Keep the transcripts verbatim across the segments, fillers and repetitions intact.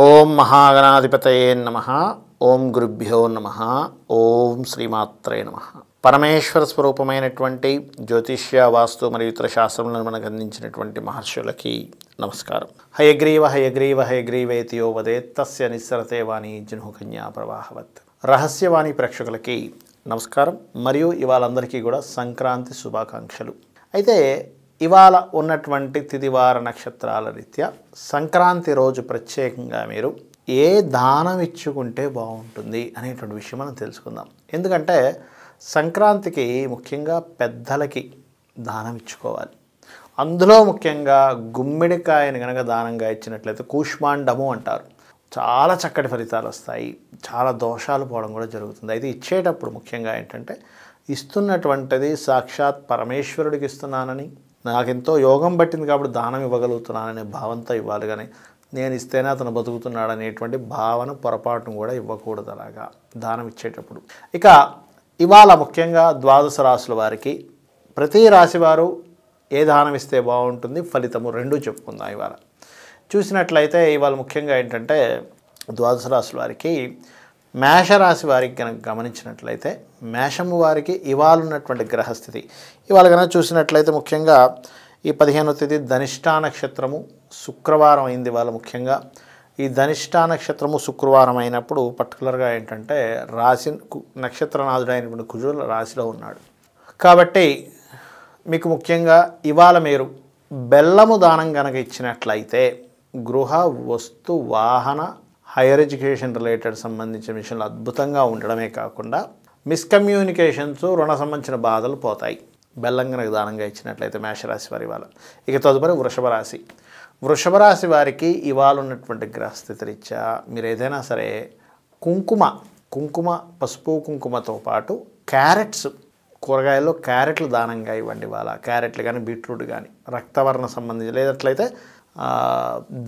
ओम महागणाधिपतये नमः। ओम गुरुभ्यो नमः। ओम श्रीमात्रे नमः। परमेश्वर स्वरूपमैनटुवंटि ज्योतिष्य वास्तु मरियु इतर शास्त्रमुलनु मनकु अंदिंचिनटुवंटि महर्षुलकि नमस्कारं। हयग्रीव हयग्रीव हयग्रीवेति यो वदेत् तस्य निस्सरते वाणी जनुः कन्या प्रवाहवत्। रहस्यवाणी प्रेक्षकुलकि नमस्कारं मरियु इवाल्लंदरिकी कूडा संक्रांति शुभाकांक्षलु। अयिते ఇవాల ఉన్నటువంటి తిదివార నక్షత్రాల రీత్యా సంక్రాంతి రోజు ప్రత్యేకంగా మీరు ఏ దానం ఇచ్చుకుంటే బాగుంటుంది అనేటువంటి విషయం మనం తెలుసుకుందాం। ఎందుకంటే సంక్రాంతికి ముఖ్యంగా పెద్దలకి దానం ఇచ్చుకోవాలి। అందులో ముఖ్యంగా గుమ్మిడికాయని గనక దానంగా ఇచ్చినట్లయితే కూష్మాండము అంటారు, చాలా చక్కటి ఫలితాలు వస్తాయి, చాలా దోషాలు పోవడం కూడా జరుగుతుంది। అయితే ఇచ్చేటప్పుడు ముఖ్యంగా ఏంటంటే ఇస్తున్నటువంటిది సాక్షాత్ పరమేశ్వరుడికి ఇస్తున్నానని, నాకెంతో యోగం పట్టింది కాబట్టి దానం ఇవ్వగలుగుతున్నాననే భావంతో ఇవ్వాలి. కానీ నేను ఇస్తేనే అతను బతుకుతున్నాడు అనేటువంటి భావన పొరపాటును కూడా ఇవ్వకూడదు అలాగా దానం ఇచ్చేటప్పుడు। ఇక ఇవాళ ముఖ్యంగా ద్వాదశ రాశుల వారికి ప్రతి రాశి వారు ఏ దానం ఇస్తే బాగుంటుంది, ఫలితము రెండూ చెప్పుకుందాం। ఇవాళ చూసినట్లయితే ఇవాళ ముఖ్యంగా ఏంటంటే ద్వాదశ రాశుల వారికి మేషరాశి వారికి కనుక గమనించినట్లయితే మేషము వారికి ఇవాళ ఉన్నటువంటి గ్రహస్థితి ఇవాళ కనుక చూసినట్లయితే ముఖ్యంగా ఈ పదిహేనవ తేదీ ధనిష్టా నక్షత్రము శుక్రవారం అయింది। ఇవాళ ముఖ్యంగా ఈ ధనిష్టా నక్షత్రము శుక్రవారం అయినప్పుడు పర్టికులర్గా ఏంటంటే రాశి నక్షత్రనాథుడు అయినటువంటి కుజుడు రాశిలో ఉన్నాడు కాబట్టి మీకు ముఖ్యంగా ఇవాళ మీరు బెల్లము దానం కనుక ఇచ్చినట్లయితే గృహ వస్తు వాహన హైయర్ ఎడ్యుకేషన్ రిలేటెడ్ సంబంధించిన విషయంలో అద్భుతంగా ఉండడమే కాకుండా మిస్కమ్యూనికేషన్స్, రుణ సంబంధించిన బాధలు పోతాయి బెల్లం గనక దానంగా ఇచ్చినట్లయితే మేషరాశి వారి వాళ్ళ। ఇక తదుపరి వృషభ రాశి వృషభ రాశి వారికి ఇవాళ ఉన్నటువంటి గ్రహస్థితి రీత్యా మీరు ఏదైనా సరే కుంకుమ కుంకుమ పసుపు కుంకుమతో పాటు క్యారెట్స్, కూరగాయల్లో క్యారెట్లు దానంగా ఇవ్వండి ఇవాళ। క్యారెట్లు కానీ బీట్రూట్ కానీ రక్తవర్ణ సంబంధించి లేదట్లయితే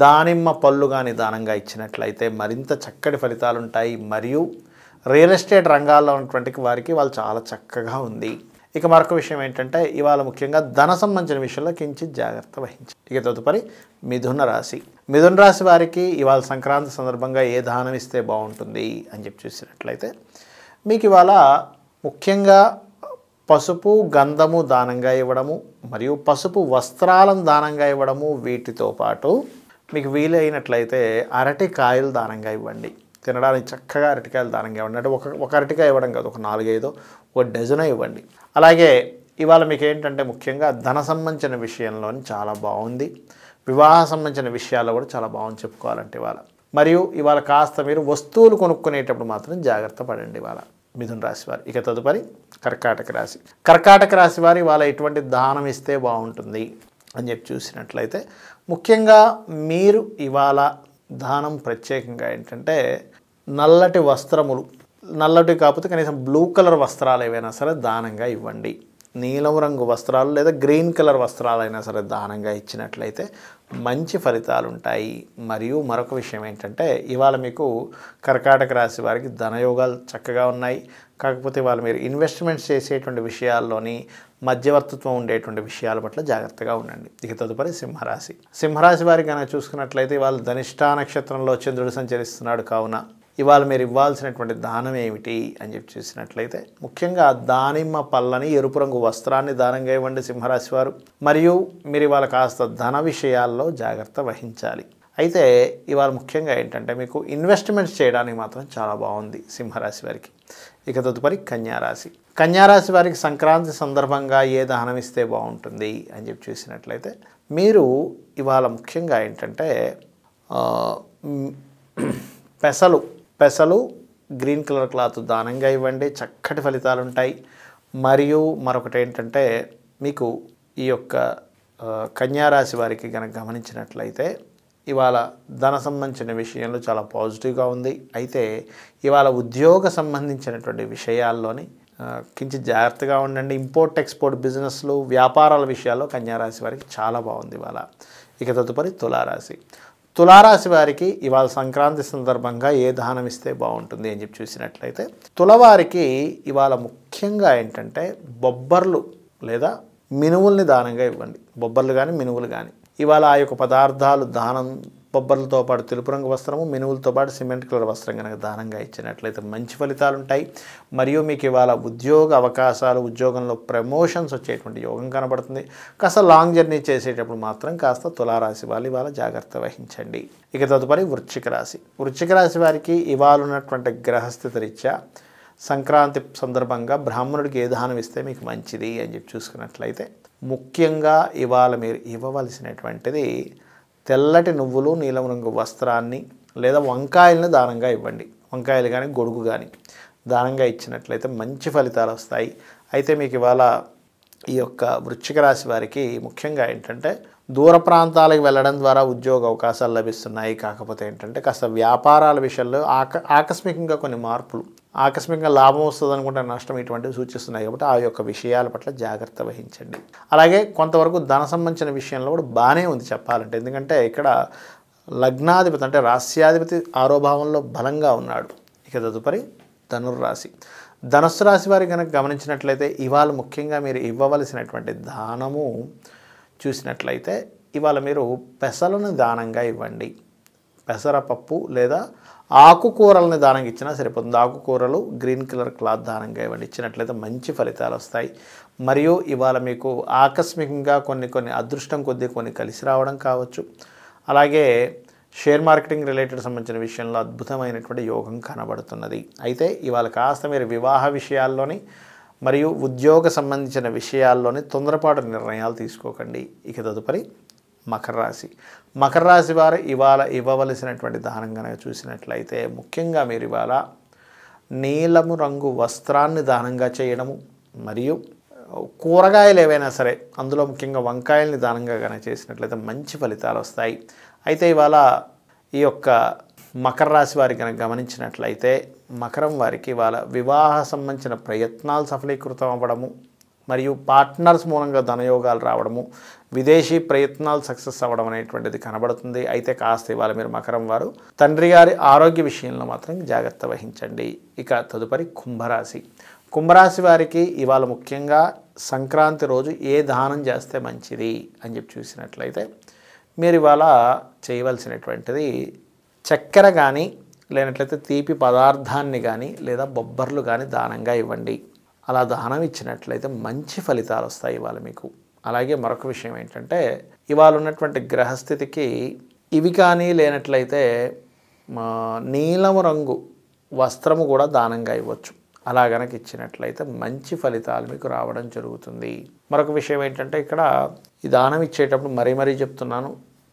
దానిమ్మ పళ్ళు కానీ దానంగా ఇచ్చినట్లయితే మరింత చక్కటి ఫలితాలు ఉంటాయి। మరియు రియల్ ఎస్టేట్ రంగాల్లో ఉన్నటువంటి వారికి వాళ్ళు చాలా చక్కగా ఉంది। ఇక మరొక విషయం ఏంటంటే ఇవాళ ముఖ్యంగా ధన సంబంధించిన విషయంలో కించిత్ జాగ్రత్త వహించాలి। ఇక తదుపరి మిథున రాశి మిథున రాశి వారికి ఇవాళ సంక్రాంతి సందర్భంగా ఏ దానం ఇస్తే బాగుంటుంది అని చెప్పి చూసినట్లయితే మీకు ఇవాళ ముఖ్యంగా పసుపు గంధము దానంగా ఇవ్వడము మరియు పసుపు వస్త్రాలను దానంగా ఇవ్వడము, వీటితో పాటు మీకు వీలైనట్లయితే అరటికాయలు దానంగా ఇవ్వండి, తినడానికి చక్కగా అరటికాయలు దానంగా ఇవ్వండి। అంటే ఒక ఒక అరటికాయ ఇవ్వడం కాదు, ఒక నాలుగైదో ఒక డజన్ ఇవ్వండి। అలాగే ఇవాళ మీకు ఏంటంటే ముఖ్యంగా ధన సంబంధించిన విషయంలోని చాలా బాగుంది, వివాహ సంబంధించిన విషయాల్లో కూడా చాలా బాగుంది చెప్పుకోవాలంటే ఇవాళ। మరియు ఇవాళ కాస్త మీరు వస్తువులు కొనుక్కునేటప్పుడు మాత్రం జాగ్రత్త పడండి ఇవాళ మిథున రాశి వారు। ఇక తదుపరి కర్కాటక రాశి కర్కాటక రాశి వారి వాళ్ళ ఎటువంటి దానం ఇస్తే బాగుంటుంది అని చెప్పి చూసినట్లయితే ముఖ్యంగా మీరు ఇవాళ దానం ప్రత్యేకంగా ఏంటంటే నల్లటి వస్త్రములు, నల్లటి కాకపోతే కనీసం బ్లూ కలర్ వస్త్రాలు ఏవైనా సరే దానంగా ఇవ్వండి, నీలం రంగు వస్త్రాలు లేదా గ్రీన్ కలర్ వస్త్రాలైనా సరే దానంగా ఇచ్చినట్లయితే మంచి ఫలితాలు ఉంటాయి। మరియు మరొక విషయం ఏంటంటే ఇవాళ మీకు కర్కాటక రాశి వారికి ధనయోగాలు చక్కగా ఉన్నాయి. కాకపోతే ఇవాళ మీరు ఇన్వెస్ట్మెంట్స్ చేసేటువంటి విషయాల్లోని మధ్యవర్తిత్వం ఉండేటువంటి విషయాల పట్ల జాగ్రత్తగా ఉండండి। ఇక తదుపరి సింహరాశి సింహరాశి వారికి కనుక చూసుకున్నట్లయితే ఇవాళ ధనిష్టా నక్షత్రంలో చంద్రుడు సంచరిస్తున్నాడు కావున ఇవాళ మీరు ఇవ్వాల్సినటువంటి దానం ఏమిటి అని చెప్పి చూసినట్లయితే ముఖ్యంగా దానిమ్మ పళ్ళని, ఎరుపు రంగు వస్త్రాన్ని దానంగా ఇవ్వండి సింహరాశి వారు। మరియు మీరు ఇవాళ కాస్త ధన విషయాల్లో జాగ్రత్త వహించాలి। అయితే ఇవాళ ముఖ్యంగా ఏంటంటే మీకు ఇన్వెస్ట్మెంట్స్ చేయడానికి మాత్రం చాలా బాగుంది సింహరాశి వారికి। ఇక తదుపరి కన్యారాశి కన్యారాశి వారికి సంక్రాంతి సందర్భంగా ఏ దానం ఇస్తే బాగుంటుంది అని చెప్పి చూసినట్లయితే మీరు ఇవాళ ముఖ్యంగా ఏంటంటే పెసలు పెసలు గ్రీన్ కలర్ క్లాత్ దానంగా ఇవ్వండి, చక్కటి ఫలితాలు ఉంటాయి। మరియు మరొకటి ఏంటంటే మీకు ఈ యొక్క కన్యారాశి వారికి కనుక గమనించినట్లయితే ఇవాళ ధన సంబంధించిన విషయంలో చాలా పాజిటివ్గా ఉంది। అయితే ఇవాళ ఉద్యోగ సంబంధించినటువంటి విషయాల్లోని కించిత్ జాగ్రత్తగా ఉండండి। ఇంపోర్ట్ ఎక్స్పోర్ట్ బిజినెస్లు, వ్యాపారాల విషయాల్లో కన్యారాశి వారికి చాలా బాగుంది ఇవాళ। ఇక తదుపరి తులారాశి తులారాశి వారికి ఇవాళ సంక్రాంతి సందర్భంగా ఏ దానం ఇస్తే బాగుంటుంది అని చెప్పి చూసినట్లయితే తులవారికి ఇవాళ ముఖ్యంగా ఏంటంటే బొబ్బర్లు లేదా మినువుల్ని దానంగా ఇవ్వండి, బొబ్బర్లు కానీ మినువులు కానీ ఇవాళ ఆ యొక్క పదార్థాలు దానం బొబ్బర్లతో పాటు తెలుపు రంగు వస్త్రము మెనువులతో పాటు సిమెంట్ కలర్ వస్త్రం గనక దానంగా ఇచ్చినట్లయితే మంచి ఫలితాలు ఉంటాయి. మరియు మీకు ఇవాళ ఉద్యోగ అవకాశాలు, ఉద్యోగంలో ప్రమోషన్స్ వచ్చేటువంటి యోగం కనబడుతుంది. కాస్త లాంగ్ జర్నీ చేసేటప్పుడు మాత్రం కాస్త తులారాశి వాళ్ళు ఇవాళ జాగ్రత్త వహించండి. ఇక తదుపరి వృశ్చిక రాశి. వృశ్చిక రాశి వారికి ఇవాళ ఉన్నటువంటి గ్రహస్థితి రీత్యా సంక్రాంతి సందర్భంగా బ్రాహ్మణుడికి ఏ దానం ఇస్తే మీకు మంచిది అని చెప్పి చూసుకున్నట్లయితే, ముఖ్యంగా ఇవాళ మీరు ఇవ్వవలసినటువంటిది తెల్లటి నువ్వులు, నీలం రంగు వస్త్రాన్ని లేదా వంకాయలను దానంగా ఇవ్వండి. వంకాయలు కానీ గొడుగు కానీ దానంగా ఇచ్చినట్లయితే మంచి ఫలితాలు వస్తాయి. అయితే మీకు ఇవాళ ఈ యొక్క వృశ్చిక రాశి వారికి ముఖ్యంగా ఏంటంటే దూర ప్రాంతాలకు వెళ్ళడం ద్వారా ఉద్యోగ అవకాశాలు లభిస్తున్నాయి. కాకపోతే ఏంటంటే కాస్త వ్యాపారాల విషయంలో ఆక ఆకస్మికంగా కొన్ని మార్పులు, ఆకస్మికంగా లాభం వస్తుంది అనుకుంటే నష్టం ఇటువంటివి సూచిస్తున్నాయి. కాబట్టి ఆ యొక్క విషయాల పట్ల జాగ్రత్త వహించండి. అలాగే కొంతవరకు ధన సంబంధించిన విషయంలో కూడా బాగానే ఉంది చెప్పాలంటే, ఎందుకంటే ఇక్కడ లగ్నాధిపతి అంటే రాస్యాధిపతి ఆరోభావంలో బలంగా ఉన్నాడు. ఇక తదుపరి ధనుర్రాశి. ధనుస్సు రాశి వారి కనుక గమనించినట్లయితే ఇవాళ ముఖ్యంగా మీరు ఇవ్వవలసినటువంటి దానము చూసినట్లయితే ఇవాళ మీరు పెసలను దానంగా ఇవ్వండి. పెసరపప్పు లేదా ఆకుకూరలని దానంగా ఇచ్చినా సరిపోతుంది. ఆకుకూరలు గ్రీన్ కలర్ క్లాత్ దానంగా ఇవ్వండి. ఇచ్చినట్లయితే మంచి ఫలితాలు వస్తాయి. మరియు ఇవాళ మీకు ఆకస్మికంగా కొన్ని కొన్ని అదృష్టం కొద్ది కొన్ని కలిసి రావడం కావచ్చు. అలాగే షేర్ మార్కెటింగ్ రిలేటెడ్ సంబంధించిన విషయంలో అద్భుతమైనటువంటి యోగం కనబడుతున్నది. అయితే ఇవాళ కాస్త మీరు వివాహ విషయాల్లోని మరియు ఉద్యోగ సంబంధించిన విషయాల్లోని తొందరపాటు నిర్ణయాలు తీసుకోకండి. ఇక తదుపరి మకర రాశి. మకర రాశి వారు ఇవాళ ఇవ్వవలసినటువంటి దానం కనుక చూసినట్లయితే ముఖ్యంగా మీరు ఇవాళ నీలము రంగు వస్త్రాన్ని దానంగా చేయడము మరియు కూరగాయలు ఏవైనా సరే అందులో ముఖ్యంగా వంకాయల్ని దానంగా కనుక చేసినట్లయితే మంచి ఫలితాలు వస్తాయి. అయితే ఇవాళ ఈ యొక్క మకర రాశి వారి కనుక గమనించినట్లయితే మకరం వారికి ఇవాళ వివాహ సంబంధించిన ప్రయత్నాలు సఫలీకృతం అవ్వడము మరియు పార్ట్నర్స్ మూలంగా ధనయోగాలు రావడము, విదేశీ ప్రయత్నాలు సక్సెస్ అవ్వడం అనేటువంటిది కనబడుతుంది. అయితే కాస్త ఇవాళ మీరు మకరం వారు తండ్రి గారి ఆరోగ్య విషయంలో మాత్రం జాగ్రత్త వహించండి. ఇక తదుపరి కుంభరాశి. కుంభరాశి వారికి ఇవాళ ముఖ్యంగా సంక్రాంతి రోజు ఏ దానం చేస్తే మంచిది అని చెప్పి చూసినట్లయితే మీరు ఇవాళ చేయవలసినటువంటిది చక్కెర కానీ లేనట్లయితే తీపి పదార్థాన్ని కానీ లేదా బొబ్బర్లు కానీ దానంగా ఇవ్వండి. అలా దానం ఇచ్చినట్లయితే మంచి ఫలితాలు వస్తాయి ఇవాళ మీకు. అలాగే మరొక విషయం ఏంటంటే ఇవాళ ఉన్నటువంటి గ్రహస్థితికి ఇవి కానీ లేనట్లయితే నీలం రంగు వస్త్రము కూడా దానంగా ఇవ్వచ్చు. అలా గనక ఇచ్చినట్లయితే మంచి ఫలితాలు మీకు రావడం జరుగుతుంది. మరొక విషయం ఏంటంటే ఇక్కడ ఈ దానం ఇచ్చేటప్పుడు మరీ మరీ చెప్తున్నాను,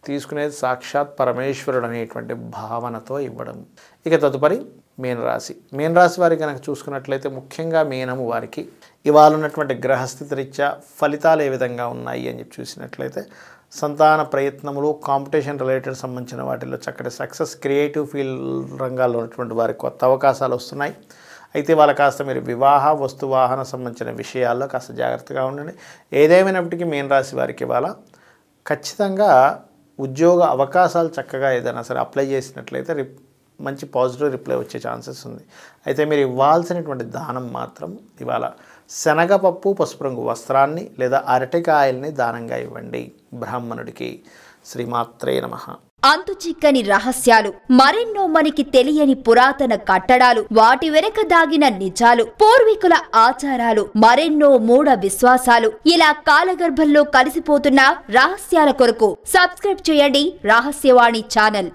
తీసుకునేది సాక్షాత్ పరమేశ్వరుడు అనేటువంటి భావనతో ఇవ్వడం. ఇక తదుపరి మీనరాశి. మీనరాశి వారికి కనుక చూసుకున్నట్లయితే ముఖ్యంగా మీనము వారికి ఇవాళ ఉన్నటువంటి గ్రహస్థితి రీత్యా ఫలితాలు ఏ విధంగా ఉన్నాయి అని చెప్పి చూసినట్లయితే సంతాన ప్రయత్నములు, కాంపిటీషన్ రిలేటెడ్ సంబంధించిన వాటిల్లో చక్కటి సక్సెస్, క్రియేటివ్ ఫీల్డ్ రంగాల్లో ఉన్నటువంటి వారికి కొత్త అవకాశాలు వస్తున్నాయి. అయితే వాళ్ళ కాస్త మీరు వివాహ వస్తువాహన సంబంధించిన విషయాల్లో కాస్త జాగ్రత్తగా ఉండండి. ఏదేమైనప్పటికీ మీనరాశి వారికి ఇవాళ ఖచ్చితంగా ఉద్యోగ అవకాశాలు చక్కగా ఏదైనా సరే అప్లై చేసినట్లయితే రి మంచి పాజిటివ్ రిప్లై వచ్చే ఛాన్సెస్ ఉంది. అయితే మీరు ఇవ్వాల్సినటువంటి దానం మాత్రం ఇవాళ శనగపప్పు, పసుపు రంగు వస్త్రాన్ని లేదా అరటికాయల్ని దానంగా ఇవ్వండి బ్రాహ్మణుడికి. శ్రీమాత్రే నమః. అంతు చిక్కని రహస్యాలు, మరెన్నో మనకి తెలియని పురాతన కట్టడాలు, వాటి వెనక దాగిన నిజాలు, పూర్వీకుల ఆచారాలు, మరెన్నో మూఢ విశ్వాసాలు, ఇలా కాలగర్భంలో కలిసిపోతున్న రహస్యాల కొరకు సబ్స్క్రైబ్ చేయండి రహస్యవాణి ఛానల్.